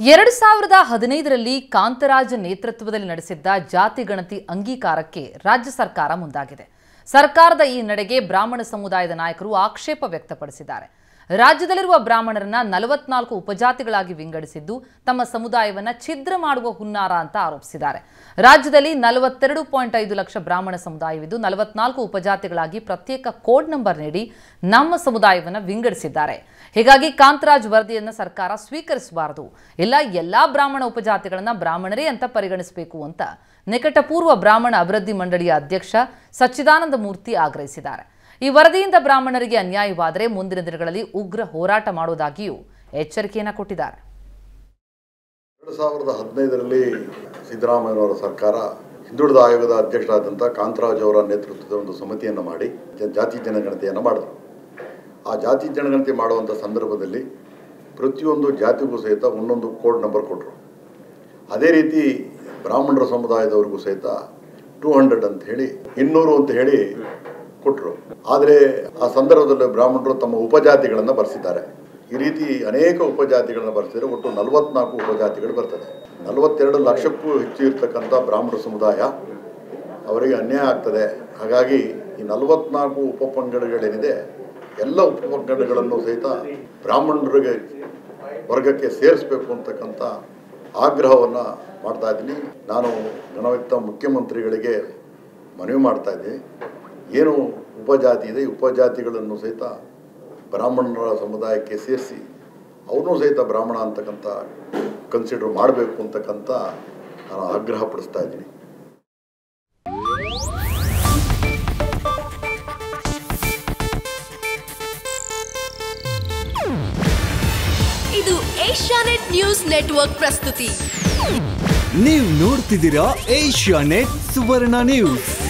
2015 ರಲ್ಲಿ ಕಾಂತರಾಜ್ ನೇತೃತ್ವದಲ್ಲಿ ನಡೆಸಿದ್ದ ಜಾತಿ ಗಣತಿ ಅಂಗೀಕಾರಕ್ಕೆ ರಾಜ್ಯ ಸರ್ಕಾರ ಮುಂದಾಗಿದೆ. ಸರ್ಕಾರದ ಈ ನಡೆಗೆ ಬ್ರಾಹ್ಮಣ ಸಮುದಾಯದ ನಾಯಕರು ಆಕ್ಷೇಪ ವ್ಯಕ್ತಪಡಿಸಿದ್ದಾರೆ. ರಾಜ್ಯದಲ್ಲಿರುವ ಬ್ರಾಹ್ಮಣರನ್ನ 44 ಉಪಜಾತಿಗಳಾಗಿ ವಿಂಗಡಿಸಿದ್ದು ತಮ್ಮ ಸಮುದಾಯವನ್ನ ಛಿದ್ರ ಮಾಡುವ ಹುನ್ನಾರ ಅಂತ ಆರೋಪಿಸಿದ್ದಾರೆ. ರಾಜ್ಯದಲ್ಲಿ 42.5 ಲಕ್ಷ ಬ್ರಾಹ್ಮಣ ಸಮುದಾಯವಿದ್ದು 44 ಉಪಜಾತಿಗಳಾಗಿ ಪ್ರತ್ಯೇಕ ಕೋಡ್ ನಂಬರ್ ನೀಡಿ ನಮ್ಮ ಸಮುದಾಯವನ್ನ ವಿಂಗಡಿಸಿದ್ದಾರೆ. ಹೀಗಾಗಿ ಕಾಂತರಾಜ್ ವರದಿಯನ್ನು ಸರ್ಕಾರ ಸ್ವೀಕರಿಸಬಾರದು, ಎಲ್ಲಾ ಬ್ರಾಹ್ಮಣ ಉಪಜಾತಿಗಳನ್ನ ಬ್ರಾಹ್ಮಣರೇ ಅಂತ ಪರಿಗಣಿಸಬೇಕು ಅಂತ ನಿಕಟಪೂರ್ವ ಬ್ರಾಹ್ಮಣ ಅಭಿವೃದ್ಧಿ ಮಂಡಳಿಯ ಅಧ್ಯಕ್ಷ ಸಚ್ಚಿದಾನಂದ ಮೂರ್ತಿ ಆಗ್ರಹಿಸಿದ್ದಾರೆ. ಈ ವರದಿಯಿಂದ ಬ್ರಾಹ್ಮಣರಿಗೆ ಅನ್ಯಾಯವಾದರೆ ಮುಂದಿನ ದಿನಗಳಲ್ಲಿ ಉಗ್ರ ಹೋರಾಟ ಮಾಡುವುದಾಗಿಯೂ ಎಚ್ಚರಿಕೆಯನ್ನು ಕೊಟ್ಟಿದ್ದಾರೆ. 2015 ಸಿದ್ದರಾಮಯ್ಯನವರ ಸರ್ಕಾರ ಹಿಂದುಳಿದ ಆಯೋಗದ ಅಧ್ಯಕ್ಷರಾದಂಥ ಕಾಂತರಾಜ್ ಅವರ ನೇತೃತ್ವದ ಒಂದು ಸಮಿತಿಯನ್ನು ಮಾಡಿ ಜಾತಿ ಜನಗಣತಿಯನ್ನು ಮಾಡಿದರು. ಆ ಜಾತಿ ಜನಗಣತಿ ಮಾಡುವಂಥ ಸಂದರ್ಭದಲ್ಲಿ ಪ್ರತಿಯೊಂದು ಜಾತಿಗೂ ಸಹಿತ ಒಂದೊಂದು ಕೋಡ್ ನಂಬರ್ ಕೊಟ್ಟರು. ಅದೇ ರೀತಿ ಬ್ರಾಹ್ಮಣರ ಸಮುದಾಯದವರಿಗೂ ಸಹಿತ 200 ಅಂತ ಹೇಳಿ 200 ಅಂತ ಹೇಳಿ ಕೊಟ್ಟರು. ಆದರೆ ಆ ಸಂದರ್ಭದಲ್ಲಿ ಬ್ರಾಹ್ಮಣರು ತಮ್ಮ ಉಪಜಾತಿಗಳನ್ನು ಬರೆಸಿದ್ದಾರೆ. ಈ ರೀತಿ ಅನೇಕ ಉಪಜಾತಿಗಳನ್ನು ಬರೆಸಿದರೆ ಒಟ್ಟು 44 ಉಪಜಾತಿಗಳು ಬರ್ತದೆ. 42 ಲಕ್ಷಕ್ಕೂ ಹೆಚ್ಚು ಇರ್ತಕ್ಕಂಥ ಬ್ರಾಹ್ಮಣ ಸಮುದಾಯ ಅವರಿಗೆ ಅನ್ಯಾಯ ಆಗ್ತದೆ. ಹಾಗಾಗಿ ಈ 44 ಉಪಪಂಗಡಗಳೇನಿದೆ ಎಲ್ಲ ಉಪಪಂಗಡಗಳನ್ನು ಸಹಿತ ಬ್ರಾಹ್ಮಣರಿಗೆ ವರ್ಗಕ್ಕೆ ಸೇರಿಸಬೇಕು ಅಂತಕ್ಕಂಥ ಆಗ್ರಹವನ್ನು ಮಾಡ್ತಾ ಇದ್ದೀನಿ. ನಾನು ಗಣವಿತ್ತ ಮುಖ್ಯಮಂತ್ರಿಗಳಿಗೆ ಮನವಿ ಮಾಡ್ತಾ ಇದ್ದೀನಿ, ಏನು ಉಪಜಾತಿ ಇದೆ, ಉಪಜಾತಿಗಳನ್ನು ಸಹಿತ ಬ್ರಾಹ್ಮಣರ ಸಮುದಾಯಕ್ಕೆ ಸೇರಿಸಿ ಅವನು ಸಹಿತ ಬ್ರಾಹ್ಮಣ ಅಂತಕ್ಕಂಥ ಕನ್ಸಿಡರ್ ಮಾಡಬೇಕು ಅಂತಕ್ಕಂಥ ನಾನು ಆಗ್ರಹ ಪಡಿಸ್ತಾ ಇದ್ದೀನಿ. ಇದು ಏಷ್ಯಾನೆಟ್ ನ್ಯೂಸ್ ನೆಟ್ವರ್ಕ್ ಪ್ರಸ್ತುತಿ. ನೀವು ನೋಡ್ತಿದ್ದೀರಾ ಏಷ್ಯಾನೆಟ್ ಸುವರ್ಣ ನ್ಯೂಸ್.